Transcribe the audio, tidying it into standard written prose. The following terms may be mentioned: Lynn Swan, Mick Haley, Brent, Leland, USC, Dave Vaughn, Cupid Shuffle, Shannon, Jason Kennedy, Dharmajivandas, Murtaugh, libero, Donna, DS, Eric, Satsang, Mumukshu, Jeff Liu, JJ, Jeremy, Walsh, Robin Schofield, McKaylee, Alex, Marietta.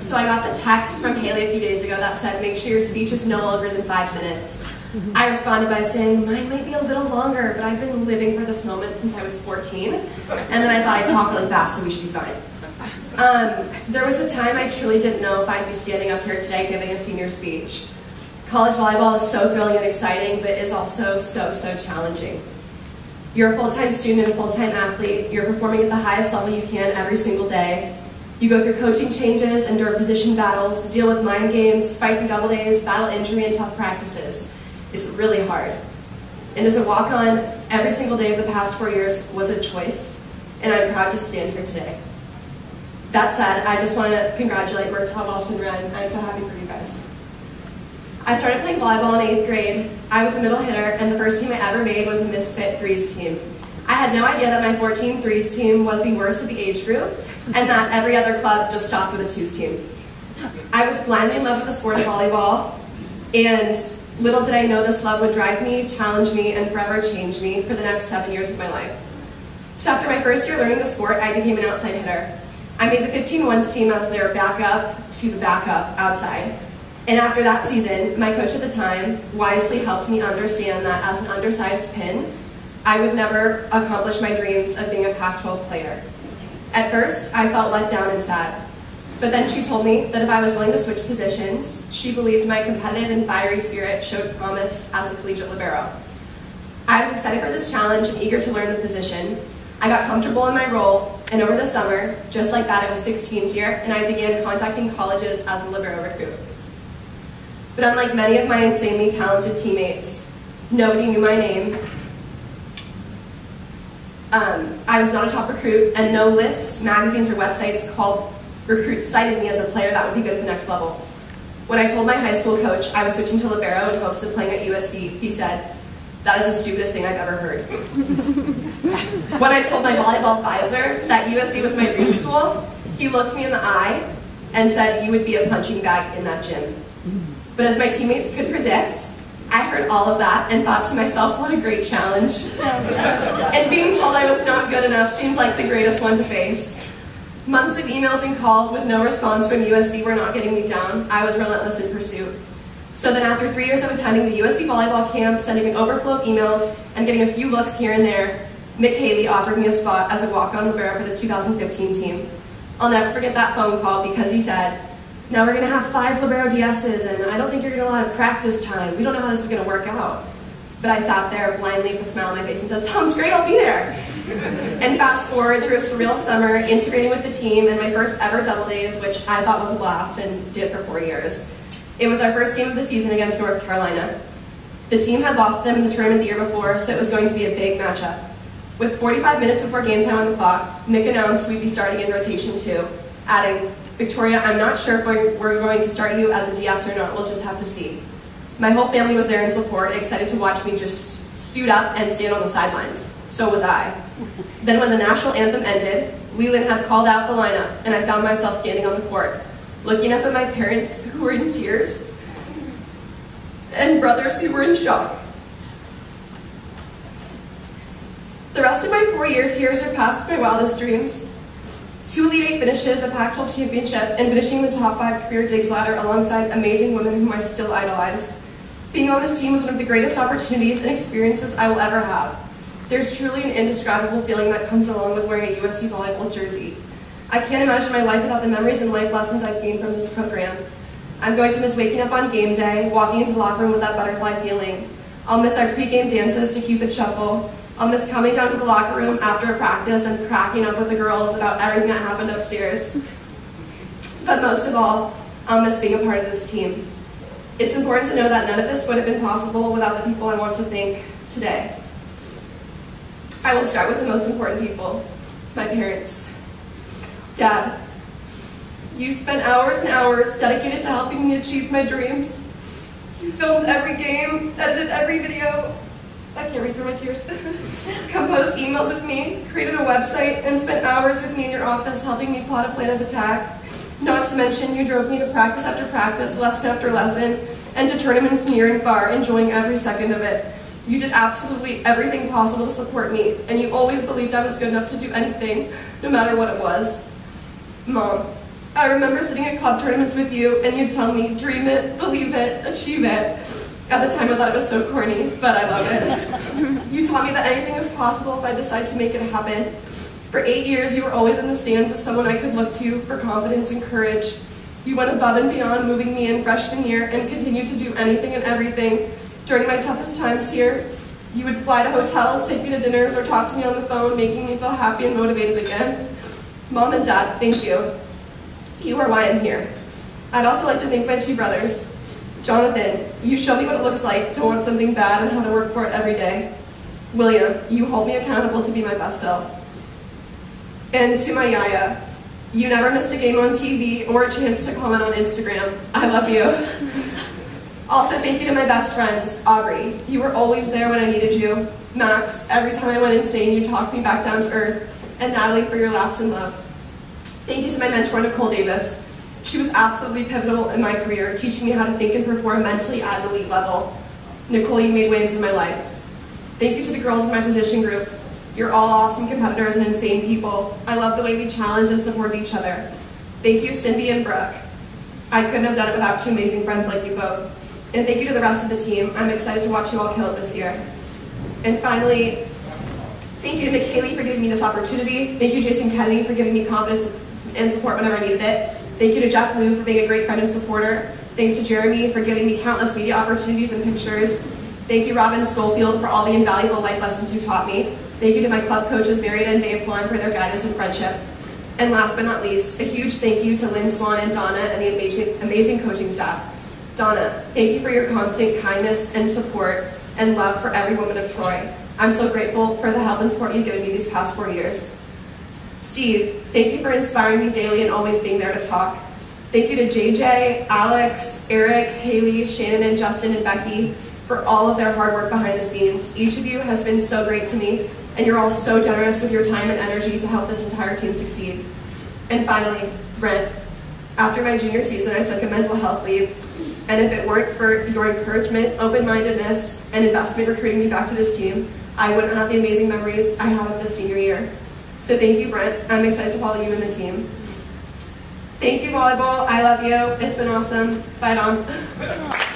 So I got the text from Haley a few days ago that said, make sure your speech is no longer than 5 minutes. I responded by saying, mine might be a little longer, but I've been living for this moment since I was 14. And then I thought I talked really fast, so we should be fine. There was a time I truly didn't know if I'd be standing up here today giving a senior speech. College volleyball is so thrilling and exciting, but is also so challenging. You're a full-time student and a full-time athlete. You're performing at the highest level you can every single day. You go through coaching changes, endure position battles, deal with mind games, fight through double days, battle injury, and tough practices. It's really hard. And as a walk-on, every single day of the past 4 years was a choice, and I'm proud to stand here today. That said, I just want to congratulate Murtaugh, Walsh, and Wren. I'm so happy for you guys. I started playing volleyball in 8th grade. I was a middle hitter, and the first team I ever made was a misfit threes team. I had no idea that my 14 threes team was the worst of the age group, and that every other club just stopped with a twos team. I was blindly in love with the sport of volleyball, and little did I know this love would drive me, challenge me, and forever change me for the next 7 years of my life. So after my first year learning the sport, I became an outside hitter. I made the 15-1s team as their backup to the backup outside. And after that season, my coach at the time wisely helped me understand that as an undersized pin, I would never accomplish my dreams of being a Pac-12 player. At first, I felt let down and sad. But then she told me that if I was willing to switch positions, she believed my competitive and fiery spirit showed promise as a collegiate libero. I was excited for this challenge and eager to learn the position. I got comfortable in my role, and over the summer, just like that, it was 16's year, and I began contacting colleges as a libero recruit. But unlike many of my insanely talented teammates, nobody knew my name. I was not a top recruit, and no lists, magazines, or websites called Recruit cited me as a player that would be good at the next level. When I told my high school coach I was switching to libero in hopes of playing at USC, he said, "That is the stupidest thing I've ever heard." When I told my volleyball advisor that USC was my dream school, he looked me in the eye and said, "You would be a punching bag in that gym." But as my teammates could predict, I heard all of that and thought to myself, what a great challenge. And being told I was not good enough seemed like the greatest one to face. Months of emails and calls with no response from USC were not getting me down. I was relentless in pursuit. So then after 3 years of attending the USC volleyball camp, sending an overflow of emails, and getting a few looks here and there, Mick Haley offered me a spot as a walk-on libero for the 2015 team. I'll never forget that phone call because he said, "Now we're going to have 5 libero DSs, and I don't think you're going to allow to practice time. We don't know how this is going to work out." But I sat there blindly with a smile on my face and said, "Sounds great, I'll be there." And fast forward through a surreal summer, integrating with the team, and my first ever double days, which I thought was a blast and did for 4 years. It was our first game of the season against North Carolina. The team had lost them in the tournament the year before, so it was going to be a big matchup. With 45 minutes before game time on the clock, Mick announced we'd be starting in rotation 2, adding, "Victoria, I'm not sure if we're going to start you as a DS or not, we'll just have to see." My whole family was there in support, excited to watch me just suit up and stand on the sidelines. So was I. Then when the national anthem ended, Leland had called out the lineup, and I found myself standing on the court, looking up at my parents who were in tears, and brothers who were in shock. The rest of my 4 years here surpassed my wildest dreams. 2 Elite Eight finishes, a Pac-12 championship, and finishing the top 5 career digs ladder alongside amazing women whom I still idolize. Being on this team is one of the greatest opportunities and experiences I will ever have. There's truly an indescribable feeling that comes along with wearing a USC volleyball jersey. I can't imagine my life without the memories and life lessons I've gained from this program. I'm going to miss waking up on game day, walking into the locker room with that butterfly feeling. I'll miss our pregame dances to Cupid Shuffle. I'll miss coming down to the locker room after a practice and cracking up with the girls about everything that happened upstairs. But most of all, I'll miss being a part of this team. It's important to know that none of this would have been possible without the people I want to thank today. I will start with the most important people, my parents. Dad, you spent hours and hours dedicated to helping me achieve my dreams. You filmed every game, edited every video, I can't read through my tears. Composed emails with me, created a website, and spent hours with me in your office helping me plot a plan of attack. Not to mention, you drove me to practice after practice, lesson after lesson, and to tournaments near and far, enjoying every second of it. You did absolutely everything possible to support me, and you always believed I was good enough to do anything, no matter what it was. Mom, I remember sitting at club tournaments with you, and you'd tell me, dream it, believe it, achieve it. At the time, I thought it was so corny, but I love it. You taught me that anything was possible if I decide to make it happen. For 8 years, you were always in the stands as someone I could look to for confidence and courage. You went above and beyond, moving me in freshman year, and continued to do anything and everything. During my toughest times here, you would fly to hotels, take me to dinners, or talk to me on the phone, making me feel happy and motivated again. Mom and Dad, thank you. You are why I'm here. I'd also like to thank my two brothers. Jonathan, you show me what it looks like to want something bad and how to work for it every day. William, you hold me accountable to be my best self. And to my Yaya, you never missed a game on TV or a chance to comment on Instagram. I love you. Also, thank you to my best friends, Aubrey. You were always there when I needed you. Max, every time I went insane, you talked me back down to earth. And Natalie, for your laughs and love. Thank you to my mentor, Nicole Davis. She was absolutely pivotal in my career, teaching me how to think and perform mentally at an elite level. Nicole, you made waves in my life. Thank you to the girls in my position group. You're all awesome competitors and insane people. I love the way we challenge and support each other. Thank you, Cindy and Brooke. I couldn't have done it without two amazing friends like you both. And thank you to the rest of the team. I'm excited to watch you all kill it this year. And finally, thank you to McKaylee for giving me this opportunity. Thank you, Jason Kennedy, for giving me confidence and support whenever I needed it. Thank you to Jeff Liu for being a great friend and supporter. Thanks to Jeremy for giving me countless media opportunities and pictures. Thank you, Robin Schofield, for all the invaluable life lessons you taught me. Thank you to my club coaches, Marietta and Dave Vaughn, for their guidance and friendship. And last but not least, a huge thank you to Lynn Swan and Donna and the amazing coaching staff. Donna, thank you for your constant kindness and support and love for every woman of Troy. I'm so grateful for the help and support you've given me these past 4 years. Steve, thank you for inspiring me daily and always being there to talk. Thank you to JJ, Alex, Eric, Haley, Shannon, and Justin, and Becky for all of their hard work behind the scenes. Each of you has been so great to me, and you're all so generous with your time and energy to help this entire team succeed. And finally, Brent, after my junior season, I took a mental health leave, and if it weren't for your encouragement, open-mindedness, and investment recruiting me back to this team, I wouldn't have the amazing memories I have of this senior year. So thank you, Brent. I'm excited to follow you and the team. Thank you, volleyball. I love you. It's been awesome. Bye, Donna.